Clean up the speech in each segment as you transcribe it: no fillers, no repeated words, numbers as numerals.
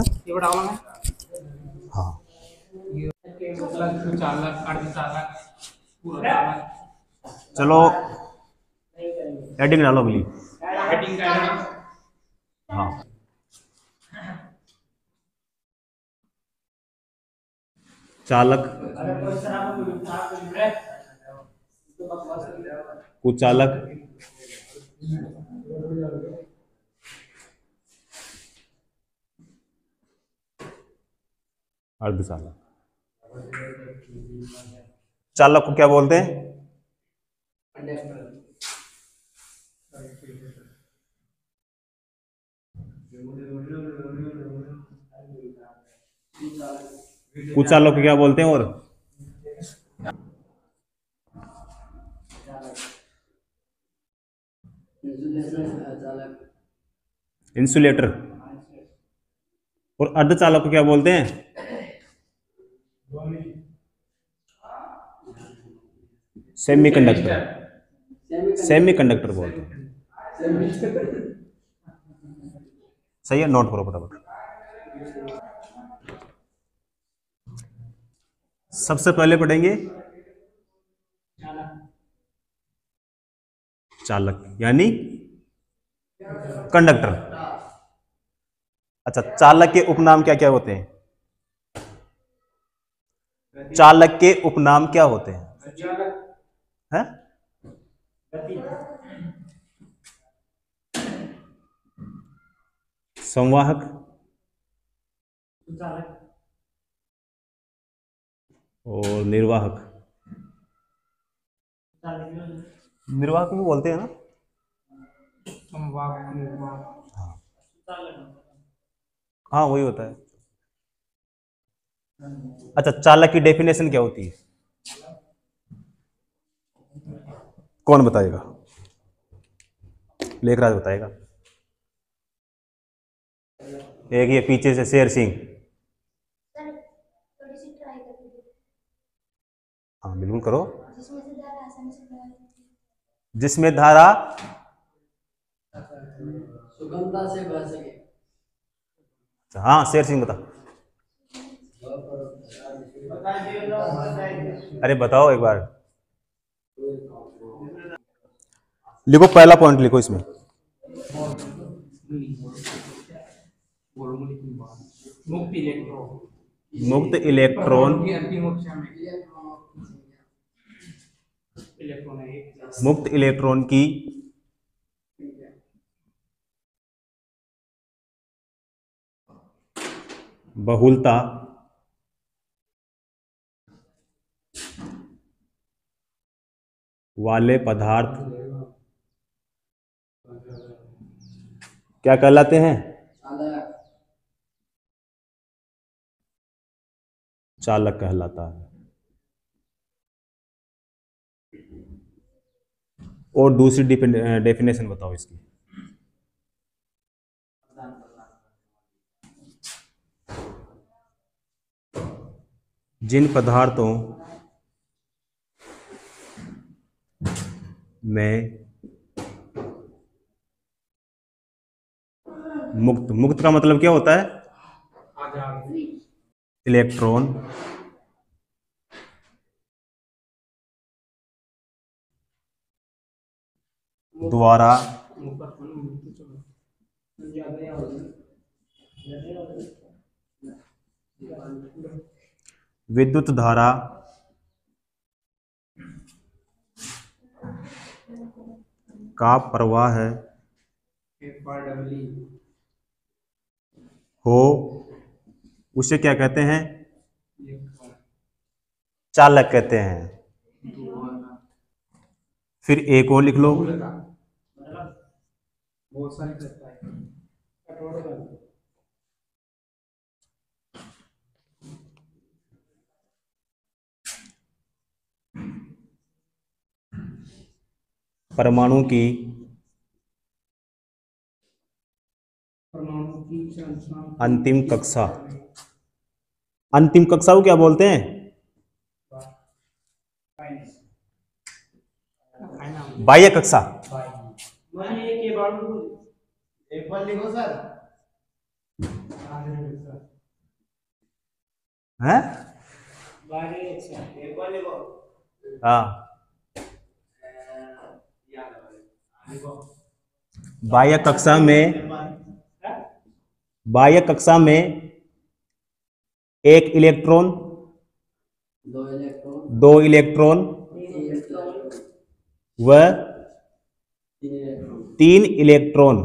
हाँ चलो हेडिंग डालो अगली। हाँ चालक कुचालक अर्धचालक। चालक को क्या बोलते हैं? कुचालक को क्या बोलते हैं? और इंसुलेटर। और अर्धचालक को क्या बोलते हैं? सेमीकंडक्टर। सेमीकंडक्टर बोलते हैं। सही है, नोट करो फटाफट। सबसे पहले पढ़ेंगे चालक यानी कंडक्टर। अच्छा, चालक के उपनाम क्या क्या होते हैं? चालक के उपनाम क्या होते हैं? है? संवाहक, और निर्वाहक। निर्वाहक भी बोलते हैं ना? संवाहक, निर्वाहक। हाँ वही होता है। अच्छा, चालक की डेफिनेशन क्या होती है? कौन बताएगा? लेखराज बताएगा। एक ये पीछे से शेर सिंह। हाँ बिल्कुल करो। जिसमें धारा सुगमता से बह सके। हाँ शेर सिंह बता। अरे बताओ एक बार। लिखो, पहला पॉइंट लिखो इसमें। मुक्त इलेक्ट्रॉन। मुक्त इलेक्ट्रॉन की बहुलता वाले पदार्थ क्या कहलाते हैं? चालक कहलाता है। और दूसरी डेफिनेशन बताओ इसकी। जिन पदार्थों में मुक्त, मुक्त का मतलब क्या होता है? इलेक्ट्रॉन द्वारा विद्युत धारा का प्रवाह है हो, उसे क्या कहते हैं? चालक कहते हैं। फिर एक और लिख लो। परमाणु की अंतिम कक्षा। अंतिम कक्षा को क्या बोलते हैं? बाह्य कक्षा। एक बार लिखो सर। बाह्य कक्षा में एक इलेक्ट्रॉन, दो इलेक्ट्रॉन व तीन इलेक्ट्रॉन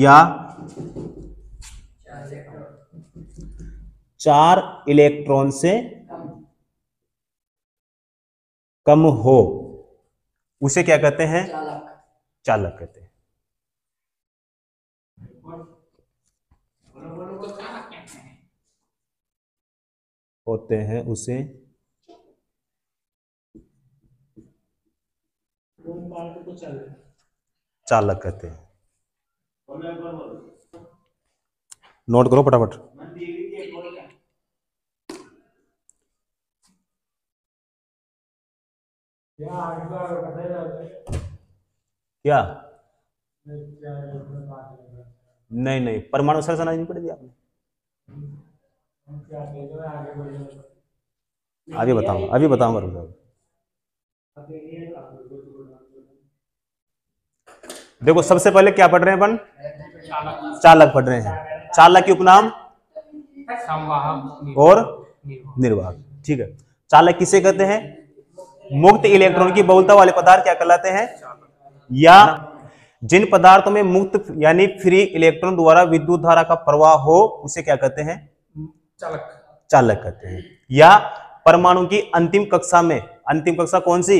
या चार इलेक्ट्रॉन से कम हो उसे क्या कहते हैं? चालक कहते हैं। होते हैं उसे चालक कहते हैं। नोट करो फटाफट। क्या नहीं परमाणु संरचना नहीं पढ़ी आपने? अभी बताऊंगा। देखो सबसे पहले क्या पढ़ रहे हैं अपन? चालक पढ़ रहे हैं। चालक के उपनाम संवाहक और निर्वाहक। ठीक है। चालक किसे कहते हैं? मुक्त इलेक्ट्रॉन की बहुलता वाले पदार्थ क्या कहलाते हैं? या जिन पदार्थों में मुक्त यानी फ्री इलेक्ट्रॉन द्वारा विद्युत धारा का प्रवाह हो उसे क्या कहते हैं? चालक कहते हैं। या परमाणु की अंतिम कक्षा कौन सी?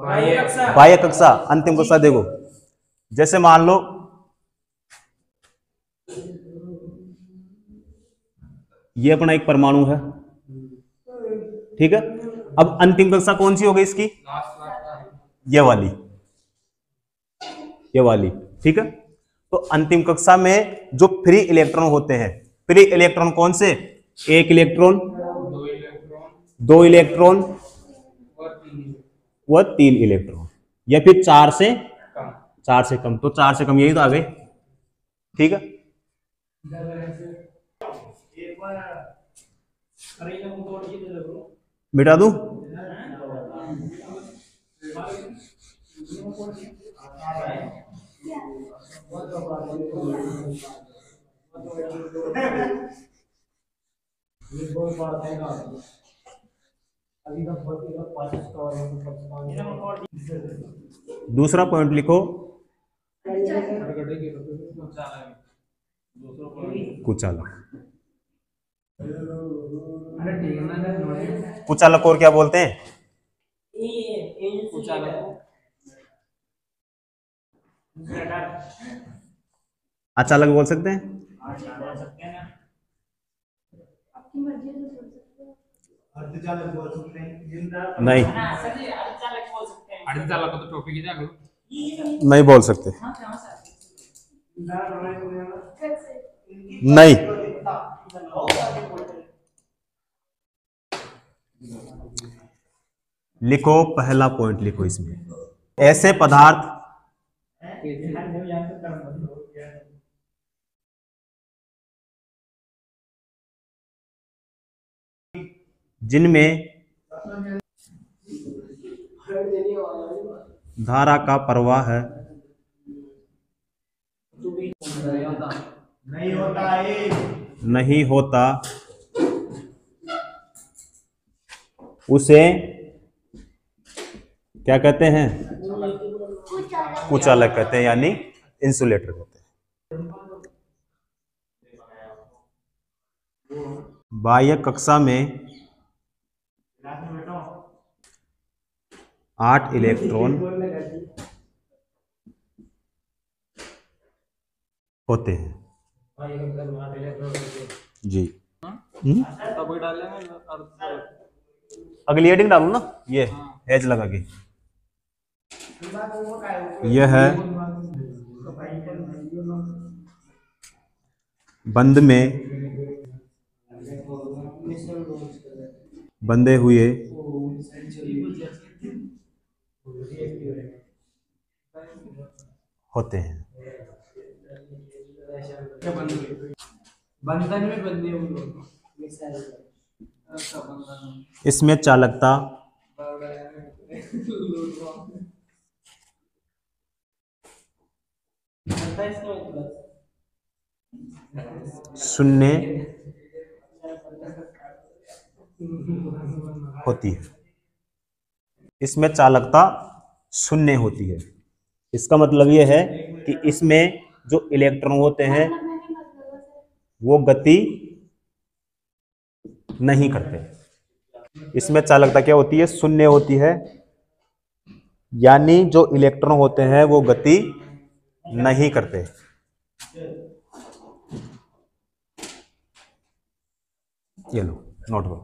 बाह्य कक्षा। अंतिम कक्षा देखो, जैसे मान लो ये अपना एक परमाणु है, ठीक है। अब अंतिम कक्षा कौन सी हो गई इसकी? ये वाली, ठीक है। तो अंतिम कक्षा में जो फ्री इलेक्ट्रॉन होते हैं, फ्री इलेक्ट्रॉन कौन से? एक इलेक्ट्रॉन, दो इलेक्ट्रॉन व तीन इलेक्ट्रॉन, या फिर चार से कम। तो चार से कम यही तो आ गए, ठीक है। मिटा दूं? दूसरा पॉइंट लिखो, कुचालक। और क्या बोलते हैं? अचालक बोल सकते हैं, अर्धचालक बोल सकते हैं। नहीं, अर्धचालक बोल सकते हैं। अर्धचालक को तो टॉपिक ही जागो नहीं बोल सकते। नहीं, लिखो पहला पॉइंट लिखो इसमें, ऐसे पदार्थ जिनमें धारा का प्रवाह है नहीं होता उसे क्या कहते हैं? कुचालक कहते हैं, यानी इंसुलेटर कहते हैं। बाह्य कक्षा में 8 इलेक्ट्रॉन होते हैं जी। अगली हेडिंग डालू ना, ये एज लगा के। यह है बंधे हुए होते हैं। बंधन में बंधे, इसमें चालकता, सुनने होती है, इसमें चालकता शून्य होती है। इसका मतलब यह है कि इसमें जो इलेक्ट्रॉन होते हैं वो गति नहीं करते। इसमें चालकता क्या होती है? शून्य होती है, यानी जो इलेक्ट्रॉन होते हैं वो गति नहीं करते। ये लो नोटबुक।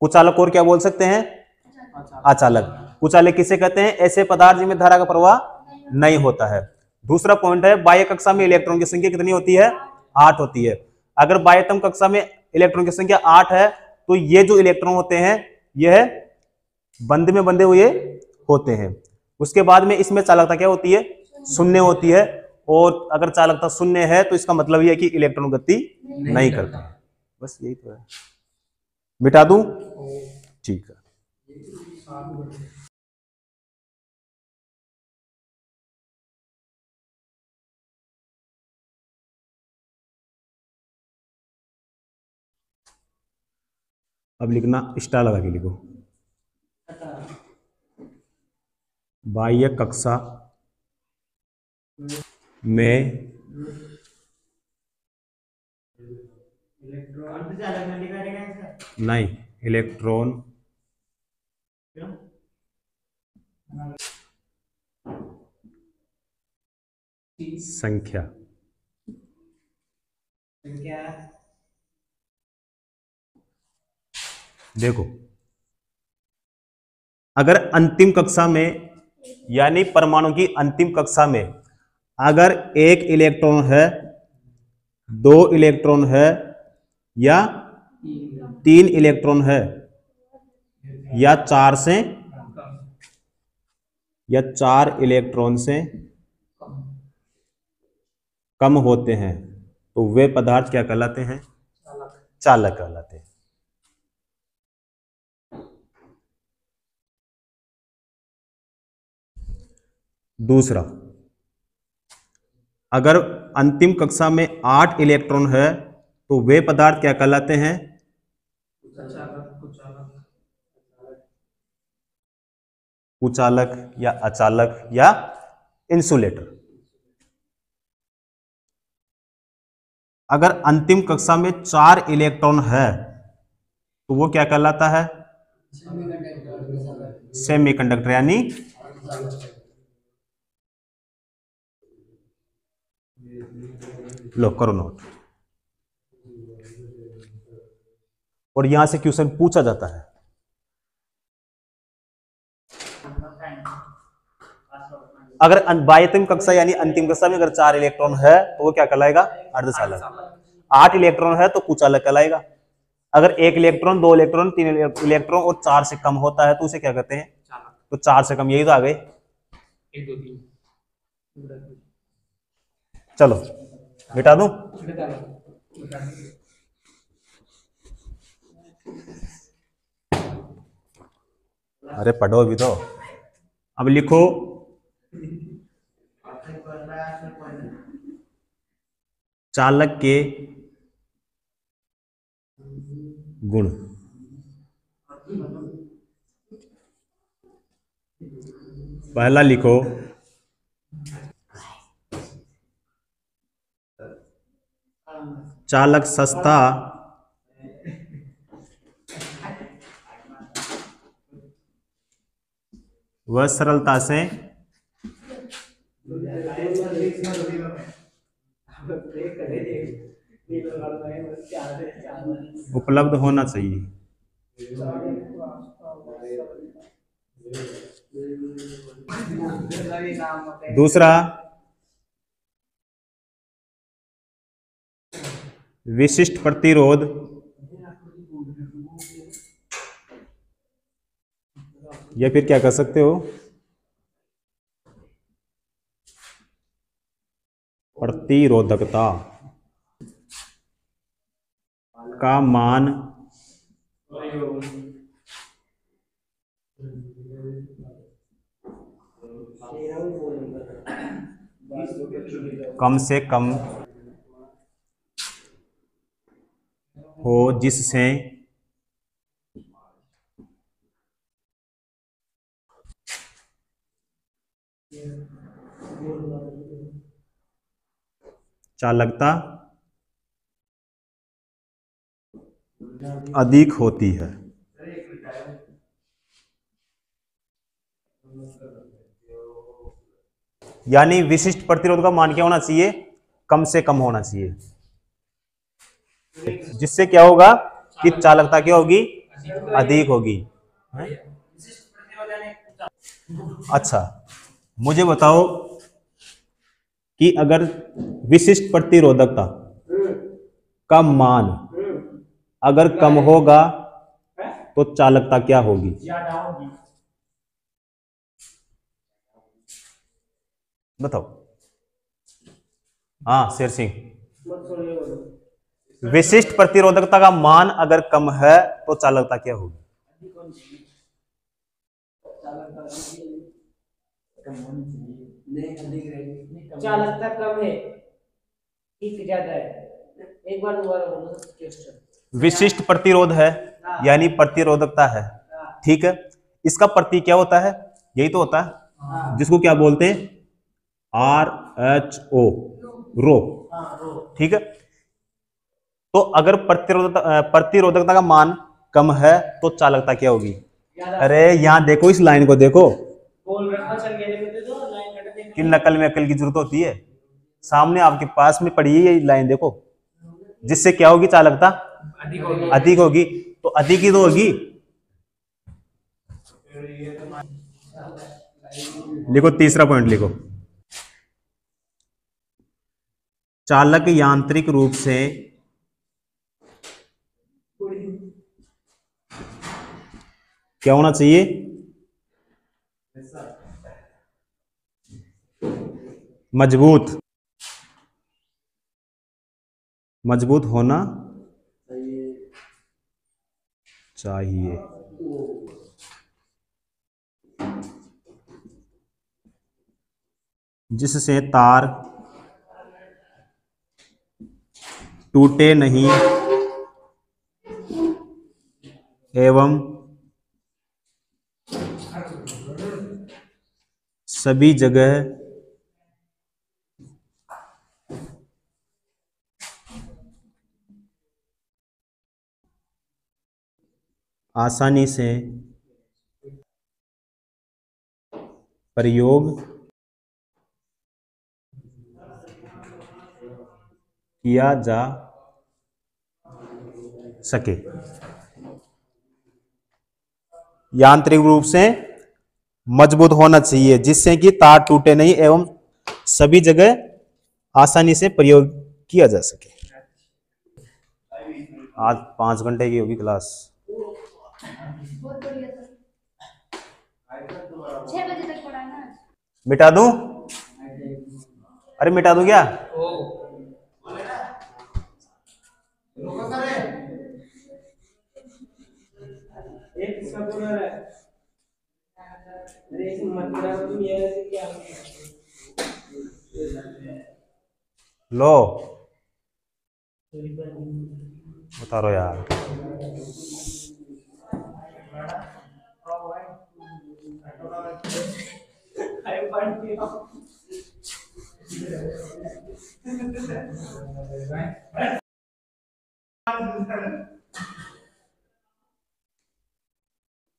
कुचालक और क्या बोल सकते हैं? अचालक। कुचालक किसे कहते हैं? ऐसे पदार्थ जिनमें धारा का प्रवाह नहीं होता है। दूसरा पॉइंट है, बाह्य कक्षा में इलेक्ट्रॉन की संख्या कितनी होती है? 8 होती है। अगर बाह्यतम कक्षा में इलेक्ट्रॉन की संख्या 8 है तो ये जो इलेक्ट्रॉन होते हैं यह बंध में बंधे हुए होते हैं। उसके बाद में इसमें चालकता क्या होती है? शून्य होती है। और अगर चालकता शून्य है तो इसका मतलब यह है कि इलेक्ट्रॉन गति नहीं करता है। बस यही तो है। मिटा दूं? ठीक है। अब लिखना, स्टार लगा के लिखो, बाह्य कक्षा में नहीं इलेक्ट्रॉन संख्या देखो, अगर अंतिम कक्षा में यानी परमाणु की अंतिम कक्षा में अगर एक इलेक्ट्रॉन है, दो इलेक्ट्रॉन है या तीन इलेक्ट्रॉन है या चार इलेक्ट्रॉन से कम होते हैं तो वे पदार्थ क्या कहलाते हैं? चालक कहलाते हैं। दूसरा, अगर अंतिम कक्षा में 8 इलेक्ट्रॉन है तो वे पदार्थ क्या कहलाते हैं? कुचालक या अचालक या इंसुलेटर। अगर अंतिम कक्षा में 4 इलेक्ट्रॉन है तो वो क्या कहलाता है? सेमीकंडक्टर यानी लो करो नोट। और यहां से क्वेश्चन पूछा जाता है। अगर बाह्यतम कक्षा यानी अंतिम कक्षा में अगर 4 इलेक्ट्रॉन है तो वो क्या कहलाएगा? अर्धचालक। 8 इलेक्ट्रॉन है तो कुचालक कहलाएगा। अगर 1 इलेक्ट्रॉन, 2 इलेक्ट्रॉन, 3 इलेक्ट्रॉन और 4 से कम होता है तो उसे क्या कहते हैं? तो 4 से कम, यही तो आ गए। चलो मिटा दूं? अरे पढ़ो अभी तो। अब लिखो, चालक के गुण। पहला लिखो, चालक सस्ता व सरलता से उपलब्ध होना चाहिए। दूसरा, विशिष्ट प्रतिरोध या फिर क्या कह सकते हो, प्रतिरोधकता का मान कम से कम हो, जिससे चालकता अधिक होती है। यानी विशिष्ट प्रतिरोध का मान क्या होना चाहिए? कम से कम होना चाहिए, जिससे क्या होगा कि चालकता क्या होगी? अधिक होगी। अच्छा मुझे बताओ कि अगर विशिष्ट प्रतिरोधकता का मान अगर कम होगा तो चालकता क्या होगी? बताओ। हाँ शेर सिंह, विशिष्ट प्रतिरोधकता का मान अगर कम है तो चालकता क्या होगी? चालकता कम है, ज्यादा है। एक बार दोबारा बोलो क्वेश्चन। विशिष्ट प्रतिरोध है यानी प्रतिरोधकता है, ठीक है। इसका प्रतीक क्या होता है? यही तो होता है, जिसको क्या बोलते हैं? RHO, रो, ठीक है। तो अगर प्रतिरोधकता का मान कम है तो चालकता क्या होगी? अरे यहाँ देखो, इस लाइन को देखो, कि नकल में अकल की जरूरत होती है। सामने आपके पास में पड़ी है ये लाइन, देखो, जिससे क्या होगी? चालकता अधिक होगी। तो अधिक ही तो होगी। लिखो, तीसरा पॉइंट लिखो, चालक यांत्रिक रूप से क्या होना चाहिए? मजबूत होना चाहिए। जिससे तार टूटे नहीं एवं सभी जगह आसानी से प्रयोग किया जा सके। यांत्रिक रूप से मजबूत होना चाहिए, जिससे कि तार टूटे नहीं एवं सभी जगह आसानी से प्रयोग किया जा सके। आज 5 घंटे की होगी क्लास। 6 बजे तक पढ़ाना। मिटा दूं? अरे मिटा दूं क्या? लो उतारो यार।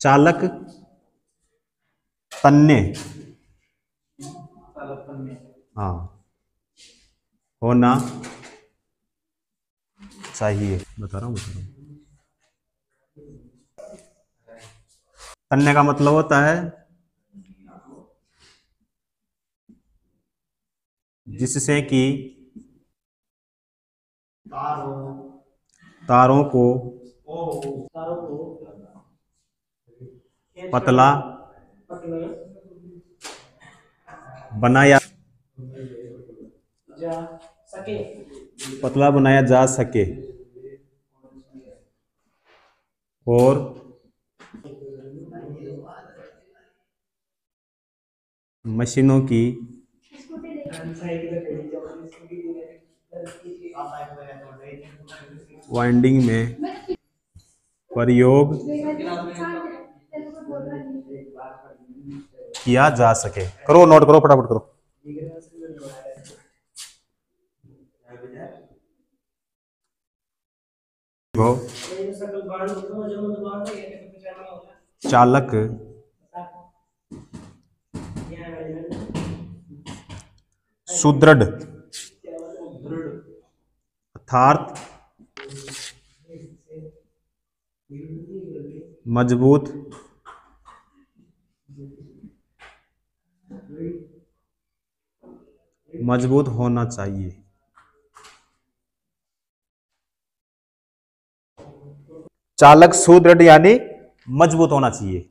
चालक तन्ने हाँ होना चाहिए। बता रहा हूँ। तन्ने का मतलब होता है जिससे कि तारों को पतला बनाया जा सके, पतला बनाया जा सके। और मशीनों की वाइंडिंग में प्रयोग किया जा सके। करो नोट करो, फटाफट करो। चालक सुदृढ़ अर्थात मजबूत मजबूत होना चाहिए। चालक सुदृढ़ यानी मजबूत होना चाहिए,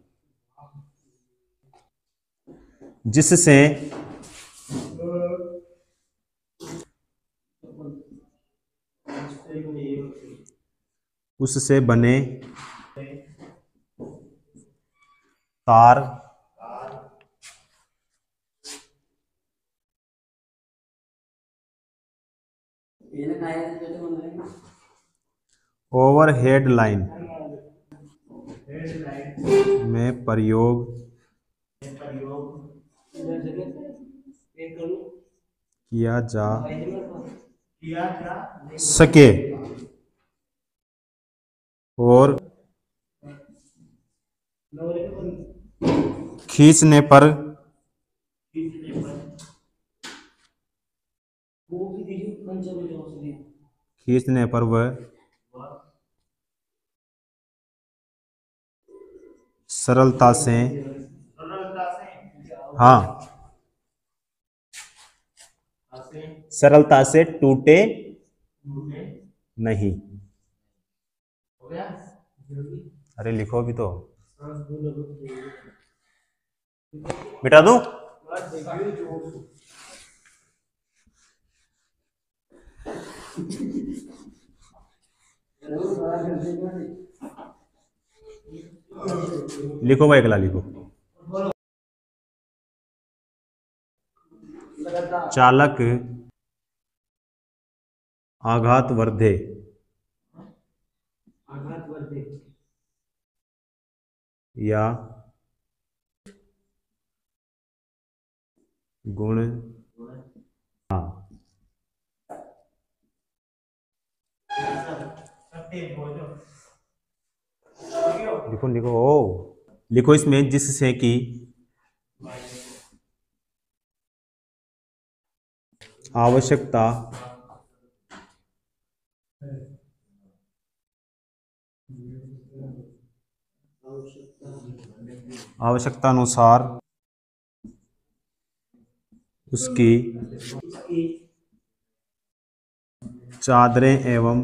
जिससे उससे बने तार ओवरहेड लाइन में प्रयोग किया जा सके। और खींचने पर वह सरलता से टूटे नहीं। अरे लिखो भी तो, मिटा दूं। लिखो भाई, अगला लिखो। चालक आघात वर्धे या गुण लिखो लिखो लिखो इसमें, जिससे कि आवश्यकता अनुसार उसकी चादरें एवं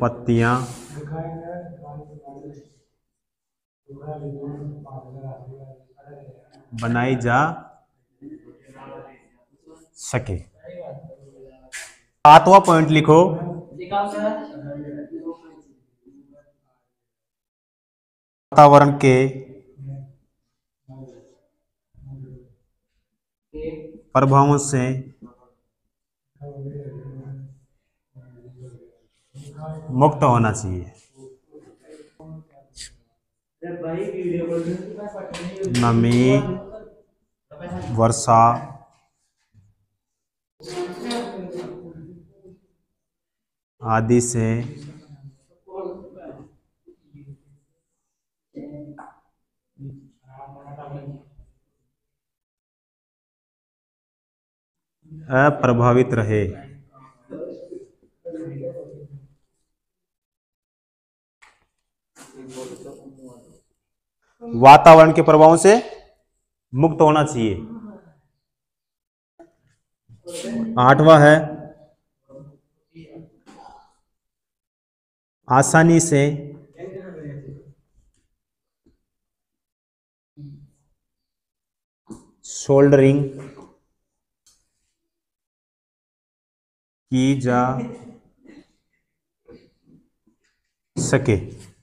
पत्तियां बनाई जा सके। सातवां पॉइंट लिखो। वातावरण के प्रभावों से मुक्त होना चाहिए। नमी, वर्षा, आदि से अप्रभावित रहे। वातावरण के प्रभावों से मुक्त होना चाहिए। आठवां है आसानी से सोल्डरिंग की जा सके।